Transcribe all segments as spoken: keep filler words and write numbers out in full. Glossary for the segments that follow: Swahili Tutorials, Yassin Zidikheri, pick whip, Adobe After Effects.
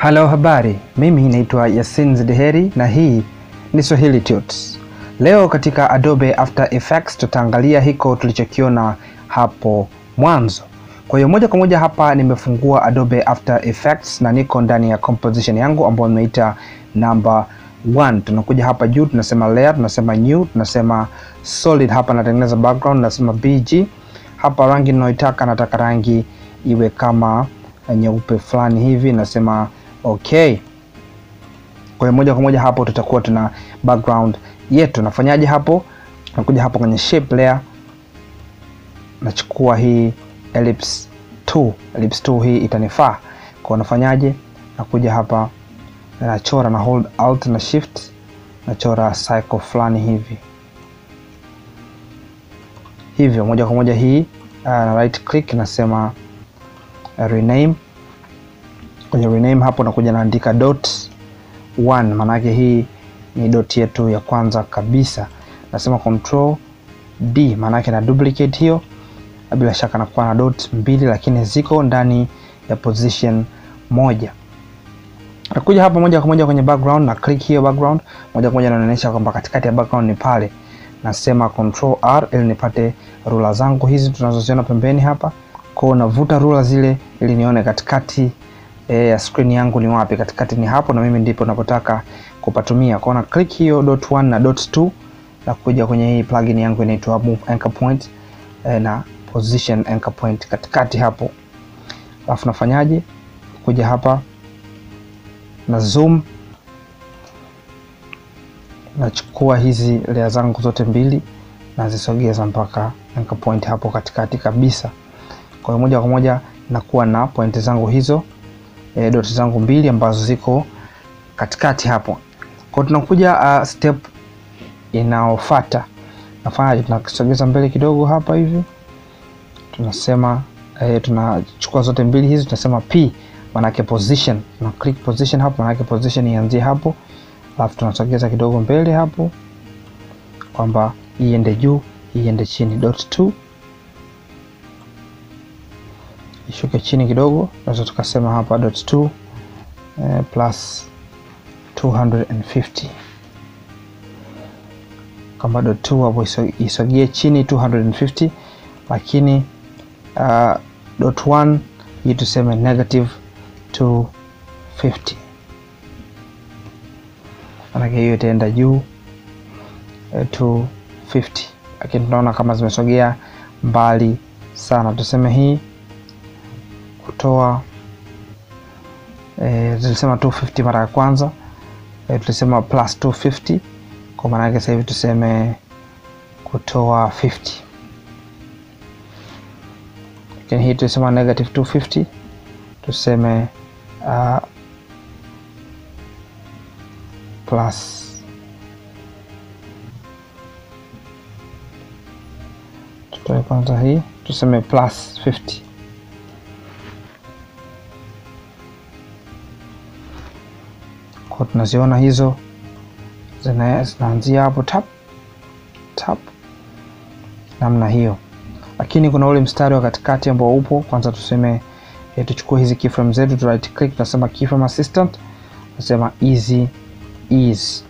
Hello habari, mimi naitwa Yassin Zidikheri na hii ni Swahili Tutorials. Leo katika Adobe After Effects tutaangalia hiko tulichokiona hapo mwanzo. Kwa hiyo moja kwa moja hapa nimefungua Adobe After Effects na niko ndani ya composition yangu ambayo nimeita number one. Tunakuja hapa juu, tunasema layer, tunasema new, tunasema solid. Hapa natengeneza background, tunasema B G. Hapa rangi ninayoitaka, nataka rangi iwe kama nyeupe fulani hivi, nasema okay. Kwa hiyo moja kwa moja hapo tutakuwa tuna background yetu. Nafanyaje hapo? Nakuja hapo kwenye shape layer, nachukua hii ellipse two. Ellipse two hii itanifaa. Kwa hiyo nafanyaje? Nakuja hapa na nachora, na hold alt na shift, nachora cycle fulani hivi. Hivyo moja kwa moja hii na uh, right click, nasema rename. Kwenye rename hapo nakuja naandika dot one, manake hii ni dot yetu ya kwanza kabisa. Nasema control D, manake na duplicate hiyo. Bila shaka nakuwa na dot mbili lakini ziko ndani ya position moja. Nakuja hapa moja kwa moja kwenye background na click hiyo background. Moja kwa moja inaonyesha kwamba katikati ya background ni pale. Nasema control R ili nipate rula zangu hizi tunazoziona pembeni hapa. Kwa navuta rula zile ili nione katikati ya e, screen yangu ni wapi. Katikati ni hapo na mimi ndipo napotaka kupatumia. Kwa na click hiyo dot one na dot two, na kuja kwenye hii plugin yangu inaitwa move anchor point e, na position anchor point katikati hapo. Alafu nafanyaje? Kuja hapa na zoom, nachukua hizi layer zangu zote mbili na zisogeza mpaka anchor point hapo katikati kabisa. Kwa hiyo moja kwa moja nakuwa na point zangu hizo, e, dot zangu mbili ambazo ziko katikati hapo. Kwa tunakuja uh, step inaofuata. Nafanya tunasogeza mbele kidogo hapa hivi. Tunasema e, tunachukua zote mbili hizi, tunasema P manake position. Na click position hapo manake position ianzie hapo. Alafu tunasogeza kidogo mbele hapo kwamba iende juu, iende chini. Dot two ishuke chini kidogo, nazo tukasema hapa dot two eh, plus two hundred fifty. Kama dot two hapo isogie chini two hundred fifty, lakini uh, dot one hii tuseme negative two hundred fifty. Manake hiyo itaenda juu eh, two hundred fifty, lakini tunaona kama zimesogea mbali sana. Tuseme hii kutoa eh tulisema two hundred fifty mara ya kwanza, eh, tulisema plus two hundred fifty, kwa maana yake sasa hivi tuseme kutoa fifty. Lakini hii tulisema negative two hundred fifty, tuseme uh, plus tutoe kwanza hii, tuseme plus fifty. Kwa tunaziona hizo zinaanzia hapo tap tap namna hiyo. Lakini kuna ule mstari wa katikati ambao upo. Kwanza tuseme eh, tuchukue hizi keyframes zetu, tu right click, tunasema keyframe assistant, tunasema easy ease.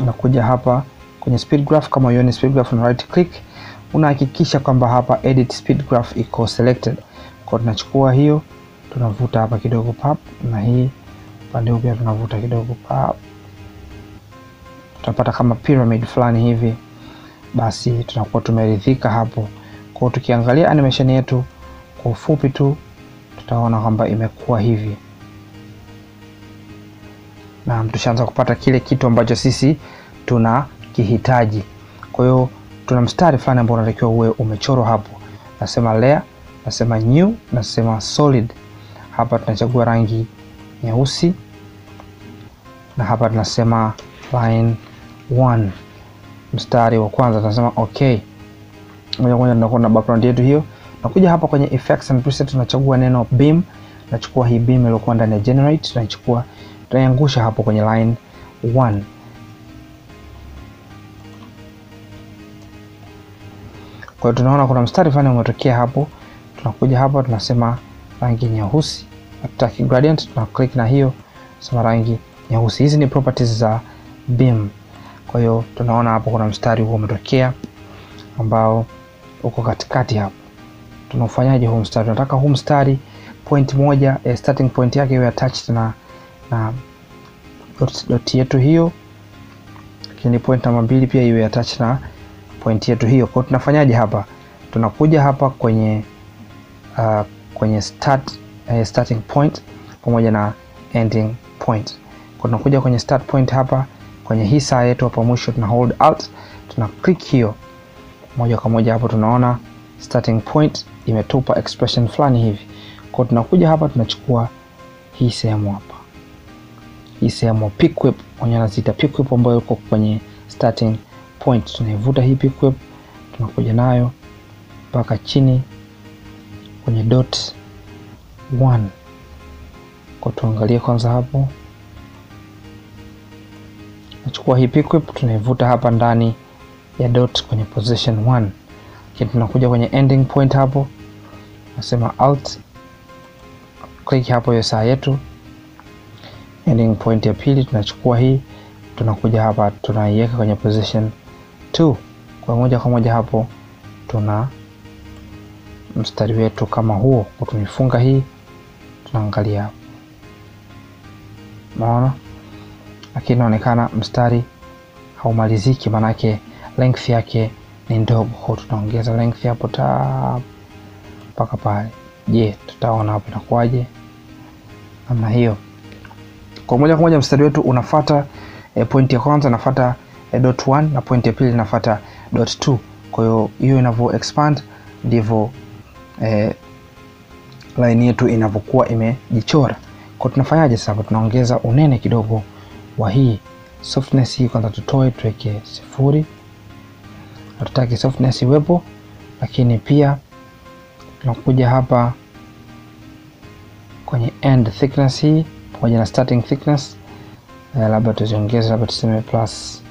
Unakuja hapa kwenye speed graph, kama uone speed graph na right click, unahakikisha kwamba hapa edit speed graph iko selected. Kwa tunachukua hiyo, tunavuta hapa kidogo pap, na hii pande upia tunavuta kidogo pap, tutapata kama pyramid fulani hivi. Basi tunakuwa tumeridhika hapo. Kwa tukiangalia animation yetu kwa ufupi tu, tutaona kwamba imekuwa hivi na tushaanza kupata kile kitu ambacho sisi tunakihitaji. Kwa hiyo tuna mstari fulani ambao unatakiwa uwe umechorwa hapo. Nasema layer, nasema new, nasema solid. Hapa tunachagua rangi nyeusi na hapa tunasema line one, mstari wa kwanza, tunasema okay. Moja kwa moja tunakuwa na background yetu hiyo. Nakuja hapa kwenye effects and preset, tunachagua neno beam. Nachukua hii beam iliyokuwa ndani ya generate, tunachukua tunaiangusha hapo kwenye line one. Kwa tunaona kuna mstari fulani umetokea hapo. Tunakuja hapa tunasema rangi nyeusi, tutaki gradient, tuna click na hiyo sema rangi nyeusi. Hizi ni properties za beam. Kwa hiyo tunaona hapo kuna mstari huo umetokea ambao uko katikati hapo. Tunafanyaje huu mstari? Tunataka huu mstari point moja, eh, starting point yake iwe attached na na dot, dot yetu hiyo. Lakini point namba mbili pia iwe attached na point yetu hiyo. Kwa tunafanyaje hapa? Tunakuja hapa kwenye uh, kwenye start uh, starting point pamoja na ending point. Kwa tunakuja kwenye start point hapa kwenye hii saa yetu hapa mwisho, tuna hold out, tuna click hiyo moja kwa moja hapo, tunaona starting point imetupa expression fulani hivi. Kwa tunakuja hapa tunachukua hii sehemu hapa. Hii sehemu pick whip, onyana zita pick whip ambayo iko kwenye starting point. Tunaivuta hii pick whip, tunakuja nayo mpaka chini kwenye dot moja. Kwa tuangalie kwanza hapo. Tunachukua hii pick whip tunaivuta hapa ndani ya dot kwenye position moja. Kisha tunakuja kwenye ending point hapo. Nasema out, click hapo hiyo saa yetu. Ending point ya pili tunachukua hii, tunakuja hapa tunaiweka kwenye position mbili. Kwa moja kwa moja hapo tuna mstari wetu kama huo. Kwa tumifunga hii, tunaangalia hapo. Unaona? Lakini inaonekana mstari haumaliziki, maana yake length yake ni ndogo. Tunaongeza length hapo ta mpaka pale. Je, tutaona hapo inakuaje? Namna hiyo. Kwa moja kwa moja mstari wetu unafuata eh, point ya kwanza inafuata eh, dot moja na point ya pili inafuata dot mbili. Kwa hiyo hiyo inavyo expand ndivyo eh, line yetu inavyokuwa imejichora. Kwa tunafanyaje sasa? Tunaongeza unene kidogo wa hii softness hii. Kwanza tutoe, tuweke sifuri. Hatutaki softness iwepo, lakini pia tunakuja hapa kwenye end thickness hii pamoja na starting thickness, eh, labda tuziongeze, labda tuseme plus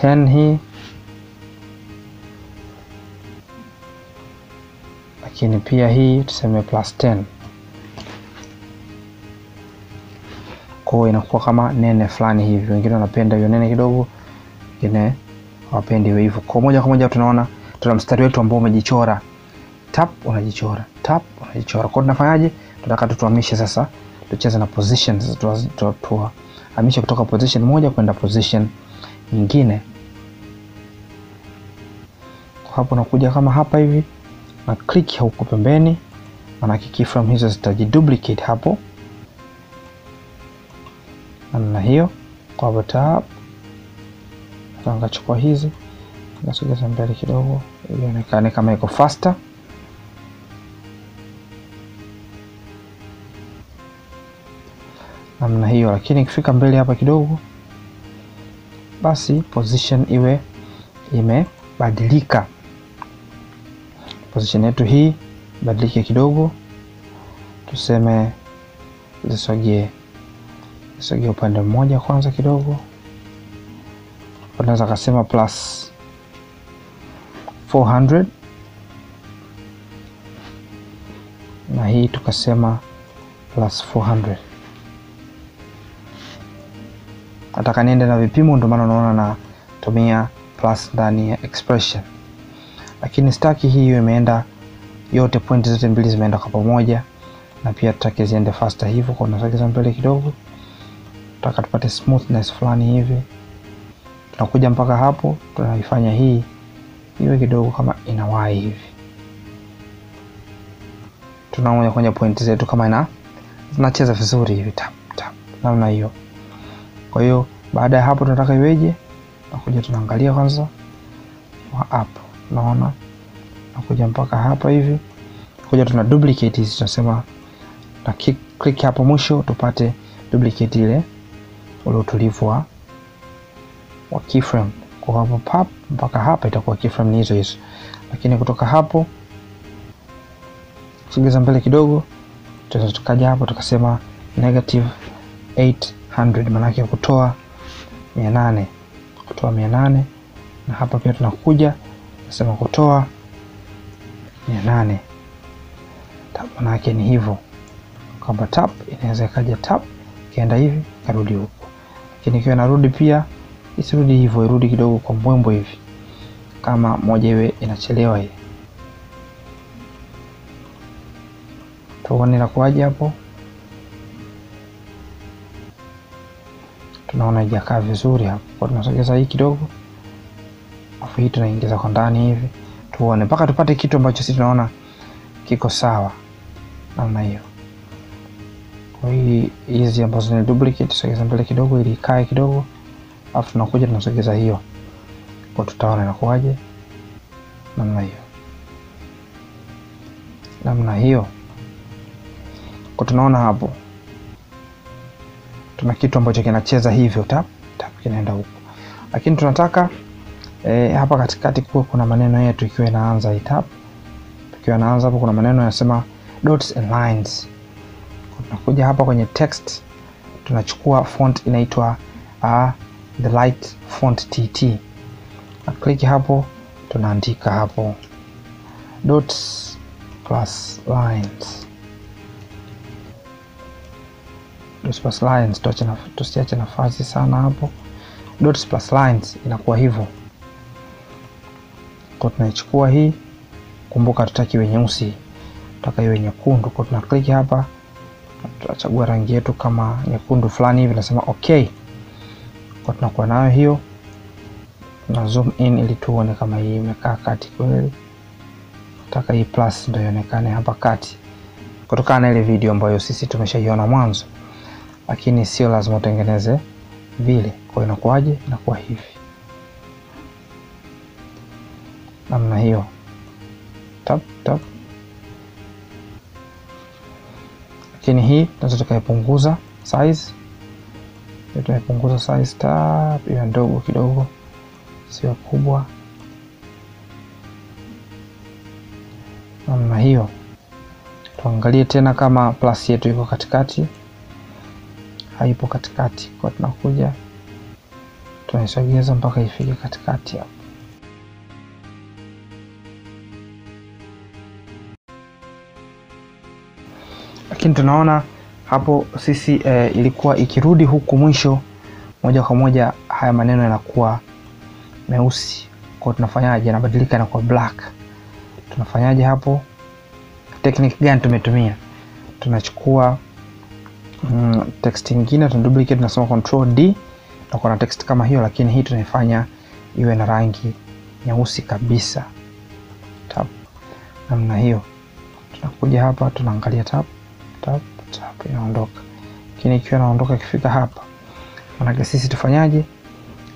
kumi hii. Lakini pia hii tuseme plus kumi. Kwa inakuwa kama nene fulani hivi. Wengine wanapenda hiyo nene kidogo, wengine hawapendi hiyo hivyo. Kwa moja kwa moja tunaona tuna mstari wetu ambao umejichora. Tap unajichora, tap unajichora. Kwa tunafanyaje? Tunataka tutuhamishe sasa, tucheze na positions, tuhamishe kutoka position moja kwenda position nyingine. Kwa hapo nakuja kama hapa hivi na click huko pembeni, maana keyframe hizo zitajiduplicate hapo. Na hiyo kwa botap tutachukua hizi, tunasogeza mbele kidogo ili ionekane kama iko faster. Namna hiyo. Lakini ikifika mbele hapa kidogo, basi position iwe imebadilika. Position yetu hii badilike kidogo, tuseme zisogee sogea upande mmoja kwanza kidogo. Tunaweza kusema plus nne sawa na hii tukasema plus nne sawa. Nataka niende na vipimo, ndio maana unaona na tumia plus ndani ya expression. Lakini staki hii imeenda yote, pointi zote mbili zimeenda kwa pamoja, na pia tutaki ziende faster hivyo. Kwa tunasogeza mbele kidogo, tutaka tupate smoothness fulani hivi. Tunakuja mpaka hapo, tunaifanya hii iwe kidogo kama inawai hivi. Tunaona kwenye pointi zetu kama ina zinacheza vizuri hivi, tap tap, namna hiyo. Kwa hiyo baada ya hapo tunataka iweje? Tunakuja tunaangalia kwanza hapo, unaona? Tunakuja mpaka hapa hivi. Tunakuja tuna duplicate hizi, tunasema na click, click hapo mwisho tupate duplicate ile ule utulivu wa wa keyframe. Kwa hapo pap mpaka hapa itakuwa keyframe hizo hizo. Lakini kutoka hapo sogeza mbele kidogo, tutakaja hapo tukasema negative nane sawa, maana yake kutoa mia nane, kutoa mia nane. Na hapa pia tunakuja tunasema kutoa mia nane, maana yake ni hivyo. kwamba tap inaweza ikaja tap kienda hivi karudi huko, lakini ikiwa narudi pia isirudi hivyo, irudi kidogo kwa mwembo hivi kama moja iwe inachelewa hii. Tuone inakuaje hapo. Tunaona haijakaa vizuri hapo. Kwa tunasogeza hii kidogo. Afu hii tunaingiza kwa ndani hivi. Tuone mpaka tupate kitu ambacho sisi tunaona kiko sawa. Namna hiyo. Kwa hii hizi ambazo ni duplicate tusogeza mbele kidogo ili ikae kidogo. Afu tunakuja tunasogeza hiyo. Kwa tutaona inakuaje. Namna hiyo. Namna hiyo. Kwa tunaona hapo tuna kitu ambacho kinacheza hivyo tap tap kinaenda huko, lakini tunataka e, hapa katikati kwa kuna maneno yetu ikiwa inaanza hii tap, ikiwa inaanza hapo kuna maneno yanasema dots and lines. Tunakuja hapa kwenye text tunachukua font inaitwa uh, the light font T T na click hapo, tunaandika hapo dots plus lines. Dots plus lines, tusiache nafasi sana hapo. Dots plus lines inakuwa hivyo. Kwa tunaichukua hii, kumbuka tutaki iwe nyeusi, tutaka iwe nyekundu. Kwa tuna click hapa, tutachagua rangi yetu kama nyekundu fulani hivi, nasema okay. Kwa tunakuwa nayo hiyo, na zoom in ili tuone kama hii imekaa kati kweli. Tutaka hii plus ndio ionekane hapa kati, kutokana na ile video ambayo sisi tumeshaiona mwanzo. Lakini sio lazima utengeneze vile. Kwa inakuaje? Inakuwa hivi. Namna hiyo. Tap tap. Lakini hii tunataka tukaipunguza size. Tutaipunguza size tap iwe ndogo kidogo. Sio kubwa. Namna hiyo. Tuangalie tena kama plus yetu iko katikati. Haipo katikati. Kwa tunakuja tunaisogeza mpaka ifike katikati hapo. Lakini tunaona hapo sisi e, ilikuwa ikirudi huku mwisho moja kwa moja haya maneno yanakuwa meusi. Kwa tunafanyaje? Yanabadilika na kwa black. Tunafanyaje hapo? Technique gani tumetumia? Tunachukua Mm, text nyingine tunaduplicate, tunasoma control D na kuna text kama hiyo, lakini hii tunaifanya iwe na rangi nyeusi kabisa. Tap. Namna hiyo. Tunakuja hapa tunaangalia tap tap tap inaondoka. Lakini ikiwa inaondoka ikifika hapa, maana sisi tufanyaje?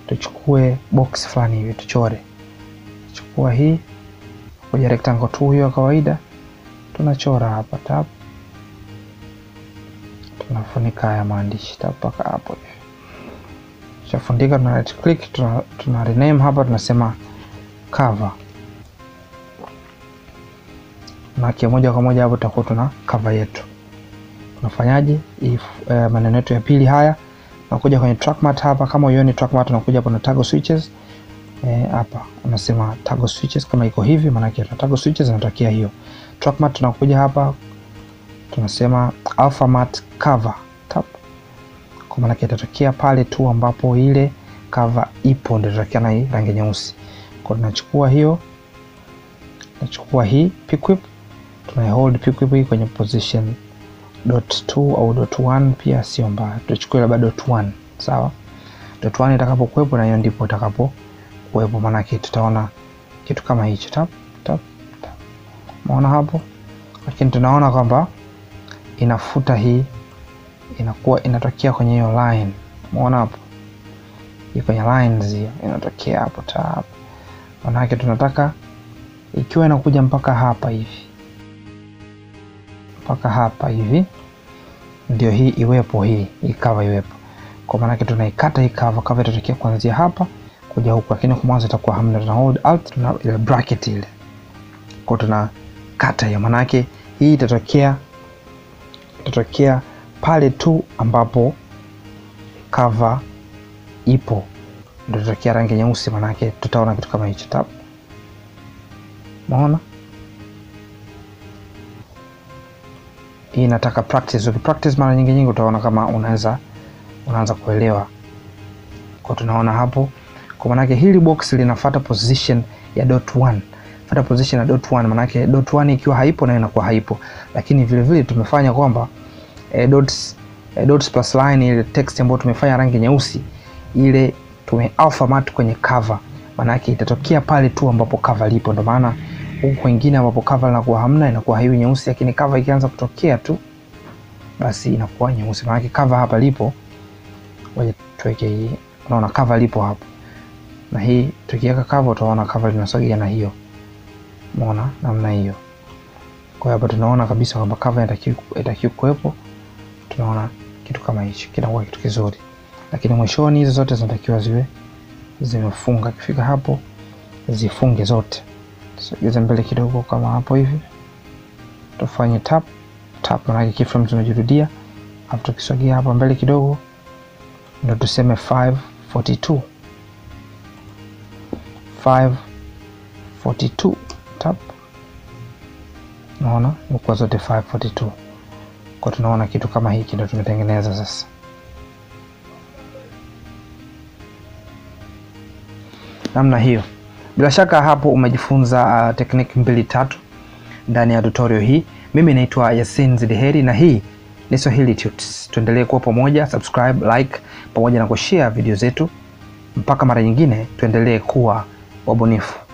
Tuchukue box fulani hivi tuchore. Chukua hii kwa rectangle tu hiyo kawaida. Tunachora hapa tap. Tunafunika ya maandishi tapaka hapo hivi. Tunafunika, tuna right click, tuna, tuna rename hapa, tunasema cover. Na kia moja kwa moja hapo tutakuwa tuna cover yetu. Tunafanyaje? If eh, maneno yetu ya pili haya, nakuja kwenye track mat hapa, kama uione track mat tunakuja hapo na toggle switches. Eh hapa unasema toggle switches kama iko hivi, maana yake toggle switches inatakia hiyo. Track mat tunakuja hapa tunasema alpha mat cover tap, kwa maana yake itatokea pale tu ambapo ile cover ipo ndio itatokea na rangi nyeusi. Kwa tunachukua hiyo, tunachukua hii pick whip, tunaihold pick whip hii kwenye position dot two au dot one, pia sio mbaya. Tutachukua labda dot one, sawa. Dot one itakapokuepo na hiyo ndipo itakapo kuepo, maana yake tutaona kitu kama hicho tap tap tap. Unaona hapo? Lakini tunaona kwamba inafuta hii, inakuwa inatokea kwenye hiyo line. Umeona hapo? Iko kwenye lines hiyo, inatokea hapo tap. Maana yake tunataka ikiwa inakuja mpaka hapa hivi. Mpaka hapa hivi ndio hii iwepo, hii ikava iwepo. Kwa maana yake tunaikata ikava, cover itatokea kuanzia hapa kuja huku, lakini kwa mwanzo itakuwa hamna, tuna hold alt na ile bracket ile. Kwa tuna kata hiyo, maana yake hii itatokea itatokea pale tu ambapo cover ipo ndio itatokea rangi nyeusi, maana yake tutaona kitu kama hicho tap. Umeona? inataka practice. Ukipractice mara nyingi nyingi utaona kama unaweza unaanza kuelewa. Kwa tunaona hapo, kwa maana yake hili box linafuata position ya dot one. Fuata position ya dot one, maana yake dot one ikiwa haipo na inakuwa haipo. Lakini vile vile tumefanya kwamba eh, dots eh, dots plus line, ile text ambayo tumefanya rangi nyeusi, ile tumealphamat kwenye cover. Maana yake itatokea pale tu ambapo cover lipo. Ndio maana huko wengine ambapo cover linakuwa hamna, inakuwa hiyo nyeusi, lakini cover ikianza kutokea tu basi inakuwa nyeusi. Maana yake cover hapa lipo. Waje tuweke hii. Unaona cover lipo hapo. Na hii tukiweka cover utaona cover linasogea na hiyo. Unaona namna hiyo. Kwa hapa tunaona kabisa kwamba cover inatakiwa inatakiwa kuwepo. Tunaona kitu kama hicho. Kinakuwa kitu kizuri. Lakini mwishoni hizo zote zinatakiwa ziwe zimefunga. Kifika hapo zifunge zote. Sogeza mbele kidogo kama hapo hivi. Tufanye tap tap na keyframe tunajirudia. Hapo tukisogea hapa mbele kidogo ndio tuseme five forty-two. five forty-two tap. Unaona uko zote five forty-two. Kwa tunaona kitu kama hiki ndio tumetengeneza sasa. Namna hiyo. Bila shaka hapo umejifunza uh, technique mbili tatu ndani ya tutorial hii. Mimi naitwa Yassin Zidikheri na hii ni Swahili Tutorials. Tuendelee kuwa pamoja, subscribe, like pamoja na kushare video zetu. Mpaka mara nyingine tuendelee kuwa wabunifu.